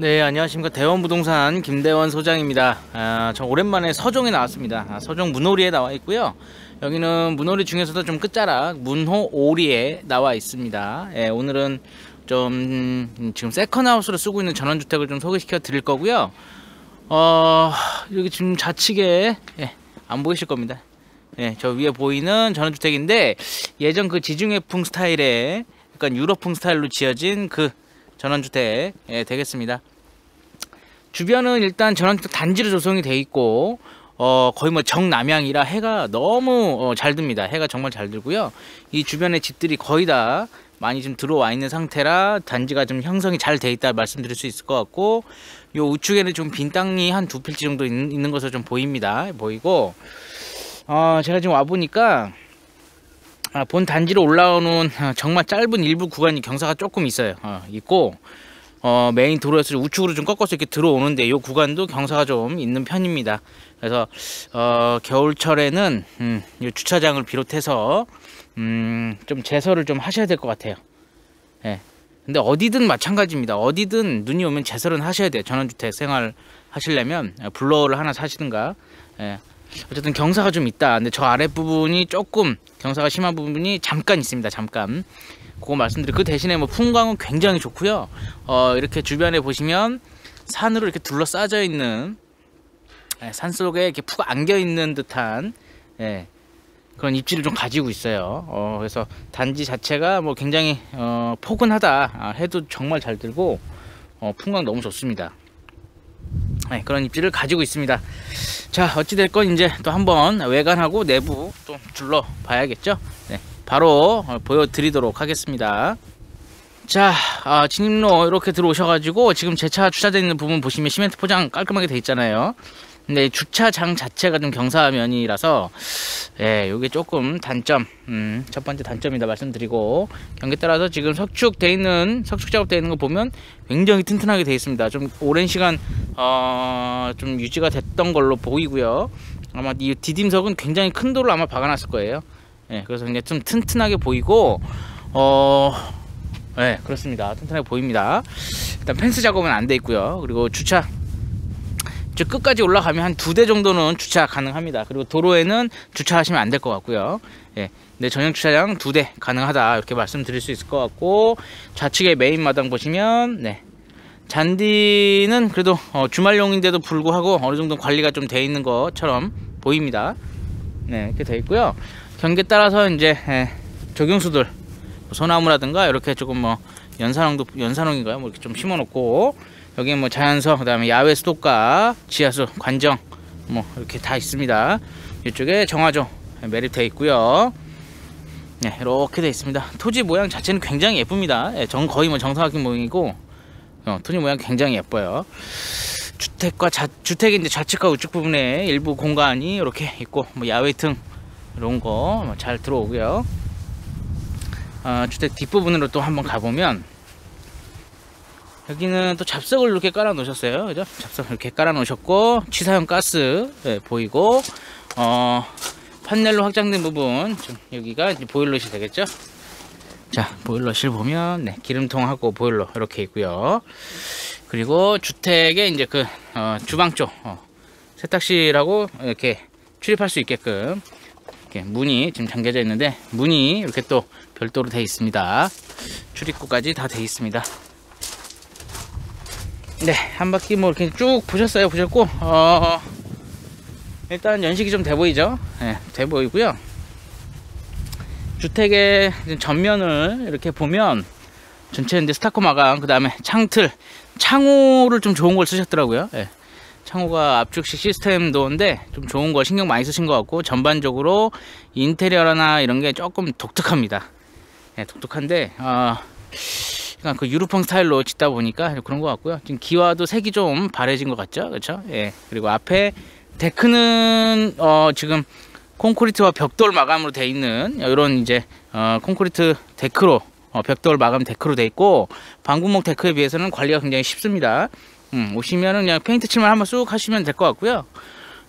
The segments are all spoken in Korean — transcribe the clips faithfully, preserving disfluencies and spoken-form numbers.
네, 안녕하십니까. 대원부동산 김대원 소장입니다. 아, 저 오랜만에 서종에 나왔습니다. 아, 서종 문호리에 나와 있고요. 여기는 문호리 중에서도 좀 끝자락 문호오리에 나와 있습니다. 예, 오늘은 좀 지금 세컨하우스로 쓰고 있는 전원주택을 좀 소개시켜 드릴 거고요. 어, 여기 지금 좌측에 예, 안 보이실 겁니다. 예, 저 위에 보이는 전원주택인데 예전 그 지중해풍 스타일의 약간 유럽풍 스타일로 지어진 그 전원주택 예, 되겠습니다. 주변은 일단 전원주택 단지로 조성이 돼 있고 어, 거의 뭐 정남향이라 해가 너무 어, 잘 듭니다. 해가 정말 잘 들고요. 이 주변의 집들이 거의 다 많이 좀 들어와 있는 상태라 단지가 좀 형성이 잘 돼 있다 말씀드릴 수 있을 것 같고, 요 우측에는 좀 빈 땅이 한 두 필지 정도 있는, 있는 것으로 좀 보입니다. 보이고 어, 제가 지금 와 보니까 아, 본 단지로 올라오는 정말 짧은 일부 구간이 경사가 조금 있어요. 어, 있고 어, 메인 도로에서 우측으로 좀 꺾어서 이렇게 들어오는데 이 구간도 경사가 좀 있는 편입니다. 그래서 어, 겨울철에는 음, 이 주차장을 비롯해서 음, 좀 제설을 좀 하셔야 될 것 같아요. 예. 근데 어디든 마찬가지입니다. 어디든 눈이 오면 제설은 하셔야 돼요. 전원주택 생활 하시려면 블로어를 하나 사시든가. 예. 어쨌든 경사가 좀 있다. 근데 저 아랫부분이 조금 경사가 심한 부분이 잠깐 있습니다. 잠깐 그거 말씀드리고, 그 대신에 뭐 풍광은 굉장히 좋고요. 어, 이렇게 주변에 보시면 산으로 이렇게 둘러싸여 있는 예, 산 속에 이렇게 푹 안겨 있는 듯한 예, 그런 입지를 좀 가지고 있어요. 어, 그래서 단지 자체가 뭐 굉장히 어, 포근하다 아, 해도 정말 잘 들고 어, 풍광 너무 좋습니다. 네, 그런 입지를 가지고 있습니다. 자, 어찌됐건 이제 또 한번 외관하고 내부 좀 둘러 봐야겠죠. 네, 바로 보여드리도록 하겠습니다. 자, 아, 진입로 이렇게 들어오셔가지고 지금 제 차 주차되어 있는 부분 보시면 시멘트 포장 깔끔하게 돼 있잖아요. 근데 주차장 자체가 좀 경사면이라서 예, 요게 조금 단점, 음, 첫 번째 단점이다 말씀드리고, 경계 따라서 지금 석축돼 있는, 석축 작업돼 있는 거 보면 굉장히 튼튼하게 돼 있습니다. 좀 오랜 시간 어, 좀 유지가 됐던 걸로 보이고요. 아마 이 디딤석은 굉장히 큰 돌을 아마 박아놨을 거예요. 예, 그래서 굉장히 좀 튼튼하게 보이고 어, 예, 그렇습니다. 튼튼하게 보입니다. 일단 펜스 작업은 안 돼 있고요. 그리고 주차 끝까지 올라가면 한 두 대 정도는 주차 가능합니다. 그리고 도로에는 주차하시면 안 될 것 같고요. 예, 네, 전용 주차장 두 대 가능하다 이렇게 말씀드릴 수 있을 것 같고, 좌측에 메인 마당 보시면 네, 잔디는 그래도 어, 주말용인데도 불구하고 어느 정도 관리가 좀 돼 있는 것처럼 보입니다. 네, 이렇게 돼 있고요. 경계 따라서 이제 예, 조경수들, 소나무라든가 이렇게 조금 뭐 연산홍도 연산홍인가요? 뭐 이렇게 좀 심어놓고. 여기 뭐 자연서, 그 다음에 야외 수도가, 지하수, 관정 뭐 이렇게 다 있습니다. 이쪽에 정화조 매립되어 있고요. 네, 이렇게 되어 있습니다. 토지 모양 자체는 굉장히 예쁩니다. 예, 정 거의 뭐 정사각형 모양이고 어, 토지 모양 굉장히 예뻐요. 주택과 자, 주택의 이제 좌측과 우측 부분에 일부 공간이 이렇게 있고, 뭐 야외 등 이런 거 잘 들어오고요. 어, 주택 뒷부분으로 또 한번 가보면. 여기는 또 잡석을 이렇게 깔아 놓으셨어요. 그죠? 잡석을 이렇게 깔아 놓으셨고, 취사용 가스 예, 보이고, 어, 판넬로 확장된 부분, 좀 여기가 이제 보일러실 되겠죠? 자, 보일러실 보면, 네, 기름통하고 보일러 이렇게 있고요. 그리고 주택의 이제 그, 어, 주방 쪽, 어, 세탁실하고 이렇게 출입할 수 있게끔, 이렇게 문이 지금 잠겨져 있는데, 문이 이렇게 또 별도로 되어 있습니다. 출입구까지 다 되어 있습니다. 네, 한 바퀴 뭐 이렇게 쭉 보셨어요. 보셨고 어, 일단 연식이 좀 돼 보이죠. 네, 돼 보이고요. 주택의 전면을 이렇게 보면 전체 이제 스타코 마감, 그 다음에 창틀, 창호를 좀 좋은 걸 쓰셨더라고요. 네, 창호가 압축식 시스템 도어인데 좀 좋은 걸 신경 많이 쓰신 것 같고, 전반적으로 인테리어나 이런 게 조금 독특합니다. 네, 독특한데 어, 그러니까 그 유럽풍 스타일로 짓다 보니까 그런 것 같고요. 지금 기와도 색이 좀 바래진 것 같죠, 그렇죠? 예. 그리고 앞에 데크는 어 지금 콘크리트와 벽돌 마감으로 돼 있는 이런 이제 어 콘크리트 데크로 어 벽돌 마감 데크로 돼 있고, 방구목 데크에 비해서는 관리가 굉장히 쉽습니다. 음, 오시면은 그냥 페인트 칠만 한번 쑥 하시면 될 것 같고요.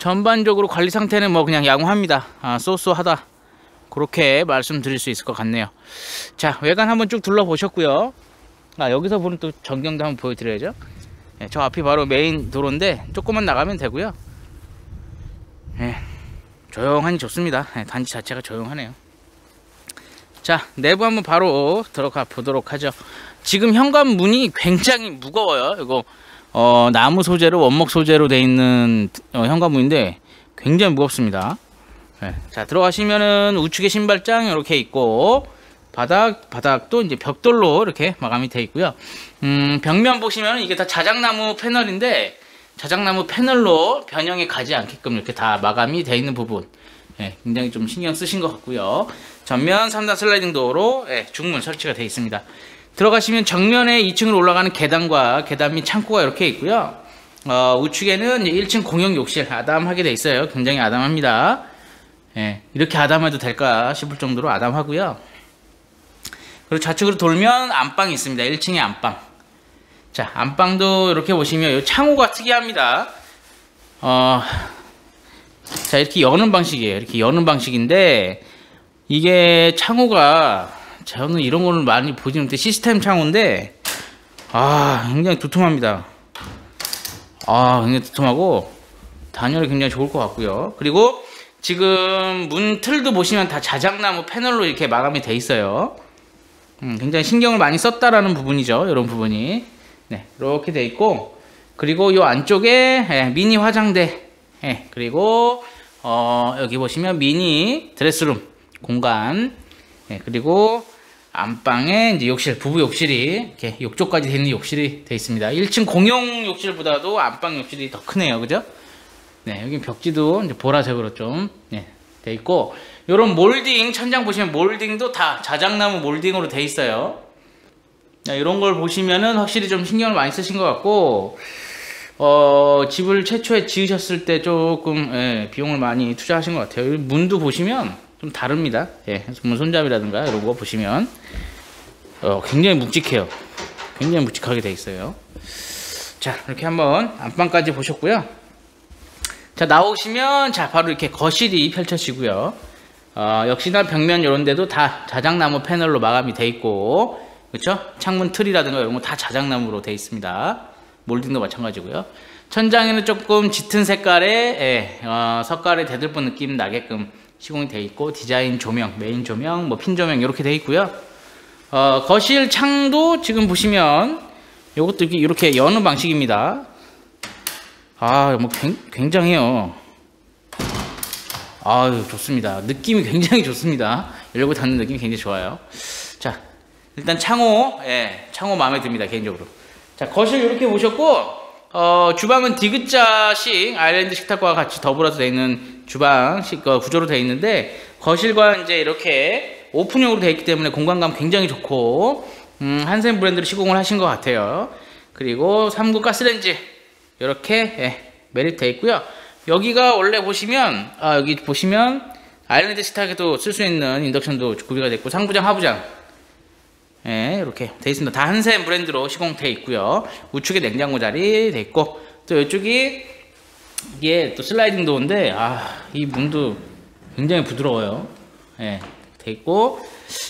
전반적으로 관리 상태는 뭐 그냥 양호합니다. 아, 쏘쏘하다. 그렇게 말씀드릴 수 있을 것 같네요. 자, 외관 한번 쭉 둘러보셨고요. 아, 여기서 보는 또 전경도 한번 보여드려야죠. 예, 저 앞이 바로 메인 도로인데 조금만 나가면 되고요. 예, 조용하니 좋습니다. 예, 단지 자체가 조용하네요. 자, 내부 한번 바로 들어가 보도록 하죠. 지금 현관문이 굉장히 무거워요. 이거 어, 나무 소재로 원목 소재로 되어 있는 어, 현관문인데 굉장히 무겁습니다. 네. 자, 들어가시면은 우측에 신발장 이렇게 있고 바닥 바닥도 이제 벽돌로 이렇게 마감이 되어 있고요. 음, 벽면 보시면 이게 다 자작나무 패널인데 자작나무 패널로 변형이 가지 않게끔 이렇게 다 마감이 되어 있는 부분. 예, 굉장히 좀 신경 쓰신 것 같고요. 전면 삼 단 슬라이딩 도어로 예, 중문 설치가 되어 있습니다. 들어가시면 정면에 이 층으로 올라가는 계단과 계단 및 창고가 이렇게 있고요. 어, 우측에는 일 층 공용 욕실 아담하게 되어 있어요. 굉장히 아담합니다. 예, 이렇게 아담해도 될까 싶을 정도로 아담하고요. 그리고 좌측으로 돌면 안방이 있습니다. 일 층에 안방. 자, 안방도 이렇게 보시면 이 창호가 특이합니다. 어... 자, 이렇게 여는 방식이에요. 이렇게 여는 방식인데 이게 창호가 저는 이런 거는 많이 보지 못해 시스템 창호인데 아 굉장히 두툼합니다. 아 굉장히 두툼하고 단열이 굉장히 좋을 것 같고요. 그리고 지금 문 틀도 보시면 다 자작나무 패널로 이렇게 마감이 돼 있어요. 음, 굉장히 신경을 많이 썼다라는 부분이죠. 이런 부분이 네 이렇게 돼 있고 그리고 요 안쪽에 예, 미니 화장대 예, 그리고 어, 여기 보시면 미니 드레스룸 공간 예, 그리고 안방에 이제 욕실 부부 욕실이 이렇게 욕조까지 되어 있는 욕실이 되어 있습니다. 일 층 공용 욕실보다도 안방 욕실이 더 크네요, 그죠? 네, 여기 벽지도 이제 보라색으로 좀 예, 되어 있고 이런 몰딩 천장 보시면 몰딩도 다 자작나무 몰딩으로 되어 있어요. 네, 이런 걸 보시면은 확실히 좀 신경을 많이 쓰신 것 같고. 어, 집을 최초에 지으셨을 때 조금 예, 비용을 많이 투자하신 것 같아요. 문도 보시면 좀 다릅니다. 예, 문 손잡이라든가 이런 거 보시면 어, 굉장히 묵직해요. 굉장히 묵직하게 돼 있어요. 자, 이렇게 한번 안방까지 보셨고요. 자, 나오시면 자 바로 이렇게 거실이 펼쳐지고요. 어, 역시나 벽면 이런 데도 다 자작나무 패널로 마감이 돼 있고 그렇죠? 창문 틀이라든가 이런 거 다 자작나무로 돼 있습니다. 몰딩도 마찬가지고요. 천장에는 조금 짙은 색깔의 예, 어, 석가래 대들보 느낌 나게끔 시공이 되어 있고 디자인 조명, 메인 조명, 뭐 핀 조명 이렇게 되어 있고요. 어, 거실 창도 지금 보시면 이것도 이렇게 여는 방식입니다. 아, 뭐 굉장해요. 아유, 좋습니다. 느낌이 굉장히 좋습니다. 열고 닫는 느낌이 굉장히 좋아요. 자, 일단 창호, 예, 창호 마음에 듭니다 개인적으로. 자, 거실 이렇게 보셨고 어, 주방은 디귿자식 아일랜드 식탁과 같이 더불어서 되어 있는 주방 구조로 되어 있는데 거실과 이제 이렇게 오픈형으로 되어 있기 때문에 공간감 굉장히 좋고 음, 한샘 브랜드로 시공을 하신 것 같아요. 그리고 삼 구 가스레인지 이렇게 예, 매립되어 있고요. 여기가 원래 보시면 아, 여기 보시면 아일랜드 식탁에도 쓸 수 있는 인덕션도 구비가 됐고 상부장 하부장 예, 이렇게 되어 있습니다. 다 한샘 브랜드로 시공되어 있고요. 우측에 냉장고 자리 되어 있고 또 이쪽이 이게 또 슬라이딩 도어인데 아, 이 문도 굉장히 부드러워요. 예, 되어 있고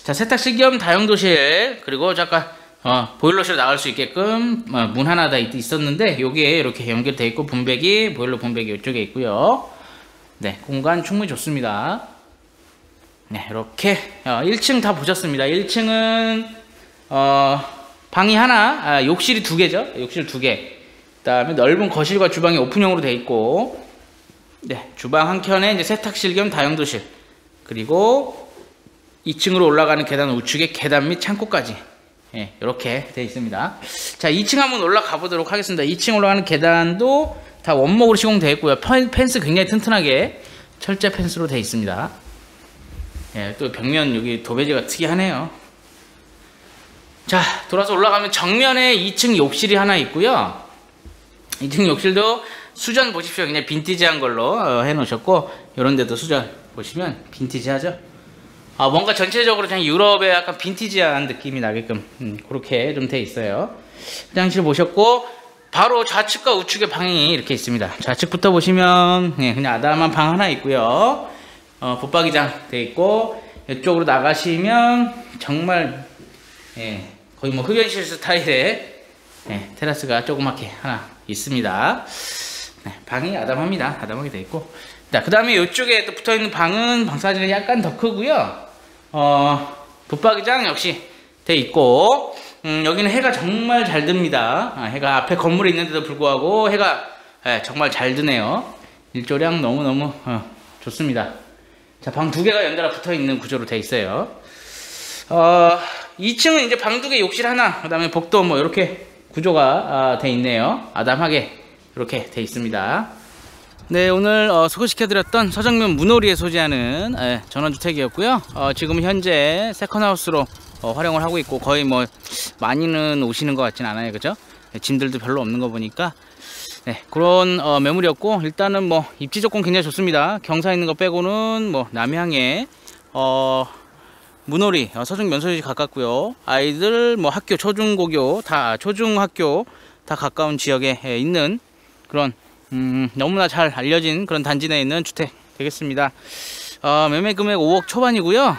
자, 세탁실 겸 다용도실 그리고 잠깐 어, 보일러실 나갈 수 있게끔 어, 문 하나 다 있었는데 여기에 이렇게 연결되어 있고 분배기 보일러 분배기 이쪽에 있고요. 네, 공간 충분히 좋습니다. 네, 이렇게 어, 일 층 다 보셨습니다. 일 층은 어, 방이 하나, 아, 욕실이 두 개죠. 욕실 두 개. 그 다음에 넓은 거실과 주방이 오픈형으로 되어 있고, 네, 주방 한 켠에 이제 세탁실 겸 다용도실. 그리고 이 층으로 올라가는 계단 우측에 계단 및 창고까지. 예, 이렇게 되어 있습니다. 자, 이 층 한번 올라가 보도록 하겠습니다. 이 층 올라가는 계단도 다 원목으로 시공되어 있고요. 펜스 굉장히 튼튼하게 철제 펜스로 되어 있습니다. 예, 또 벽면 여기 도배지가 특이하네요. 자, 돌아서 올라가면 정면에 이 층 욕실이 하나 있고요. 이 층 욕실도 수전 보십시오. 그냥 빈티지한 걸로 어, 해놓으셨고 이런 데도 수전 보시면 빈티지하죠. 아, 뭔가 전체적으로 그냥 유럽의 약간 빈티지한 느낌이 나게끔 음, 그렇게 좀 돼 있어요. 화장실 보셨고 바로 좌측과 우측의 방이 이렇게 있습니다. 좌측부터 보시면 예, 그냥 아담한 방 하나 있고요. 어, 붙박이장 돼 있고 이쪽으로 나가시면 정말 예, 거의 뭐 흡연실 스타일의 네, 테라스가 조그맣게 하나 있습니다. 네, 방이 아담합니다. 아담하게 되어 있고. 자, 그 다음에 이쪽에 또 붙어 있는 방은 방사진이 약간 더 크고요. 어, 붙박이장 역시 돼 있고, 음, 여기는 해가 정말 잘 듭니다. 아, 해가 앞에 건물에 있는데도 불구하고 해가 예, 정말 잘 드네요. 일조량 너무너무 어, 좋습니다. 자, 방 두 개가 연달아 붙어 있는 구조로 돼 있어요. 어, 이 층은 이제 방 두 개, 욕실 하나, 그 다음에 복도 뭐 이렇게 구조가 아, 돼 있네요. 아담하게 이렇게 돼 있습니다. 네, 오늘 어, 소개시켜드렸던 서정면 문호리에 소재하는 예, 전원주택이었고요. 어, 지금 현재 세컨하우스로 어, 활용을 하고 있고, 거의 뭐 많이는 오시는 것 같진 않아요, 그죠? 네, 짐들도 별로 없는 거 보니까. 네, 그런 어, 매물이었고, 일단은 뭐 입지 조건 굉장히 좋습니다. 경사 있는 거 빼고는 뭐 남향에 어, 문호리 어, 서종면 소유지 가깝고요. 아이들 뭐 학교, 초중고교 다 초중학교 다 가까운 지역에 예, 있는 그런 음, 너무나 잘 알려진 그런 단지 내에 있는 주택 되겠습니다. 어, 매매 금액 오억 초반이고요.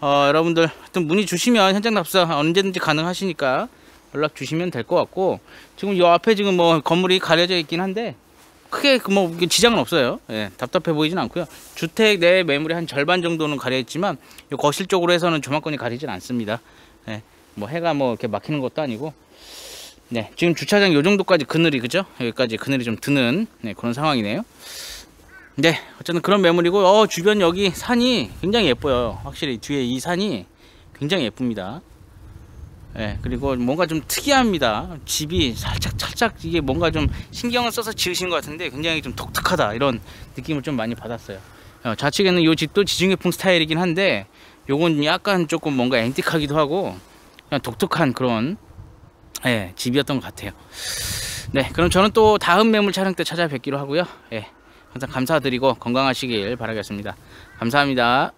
어, 여러분들 하여튼 문의 주시면 현장 답사 언제든지 가능하시니까 연락 주시면 될 것 같고, 지금 요 앞에 지금 뭐 건물이 가려져 있긴 한데 크게 그 뭐 지장은 없어요. 예, 답답해 보이진 않고요. 주택 내 매물의 한 절반 정도는 가려 있지만 요 거실 쪽으로 해서는 조망권이 가리진 않습니다. 예, 뭐 해가 뭐 이렇게 막히는 것도 아니고, 네, 지금 주차장 요 정도까지 그늘이, 그죠? 여기까지 그늘이 좀 드는 네, 그런 상황이네요. 네, 어쨌든 그런 매물이고, 어, 주변 여기 산이 굉장히 예뻐요. 확실히 뒤에 이 산이 굉장히 예쁩니다. 예, 그리고 뭔가 좀 특이합니다. 집이 살짝 살짝 이게 뭔가 좀 신경을 써서 지으신 것 같은데 굉장히 좀 독특하다, 이런 느낌을 좀 많이 받았어요. 어, 좌측에는 이 집도 지중해풍 스타일이긴 한데 요건 약간 조금 뭔가 앤틱하기도 하고 그냥 독특한 그런 예, 집이었던 것 같아요. 네, 그럼 저는 또 다음 매물 촬영 때 찾아뵙기로 하고요. 예. 항상 감사드리고 건강하시길 바라겠습니다. 감사합니다.